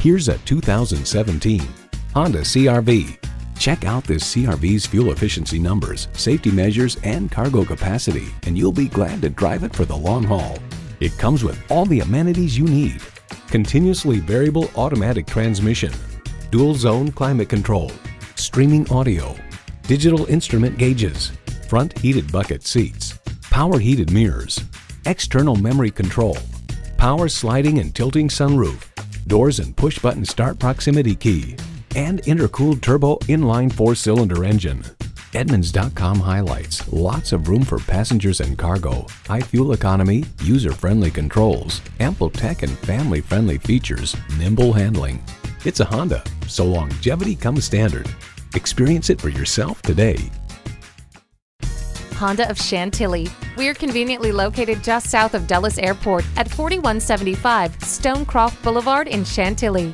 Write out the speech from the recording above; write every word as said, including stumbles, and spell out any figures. Here's a two thousand seventeen Honda C R V. Check out this C R V's fuel efficiency numbers, safety measures, and cargo capacity, and you'll be glad to drive it for the long haul. It comes with all the amenities you need: continuously variable automatic transmission, dual zone climate control, streaming audio, digital instrument gauges, front heated bucket seats, power heated mirrors, external memory control, power sliding and tilting sunroof, doors and push button start proximity key, and intercooled turbo inline four-cylinder engine. Edmunds dot com highlights lots of room for passengers and cargo, high fuel economy, user-friendly controls, ample tech and family-friendly features, nimble handling. It's a Honda, so longevity comes standard. Experience it for yourself today. Honda of Chantilly. We're conveniently located just south of Dulles Airport at forty-one seventy-five Stonecroft Boulevard in Chantilly.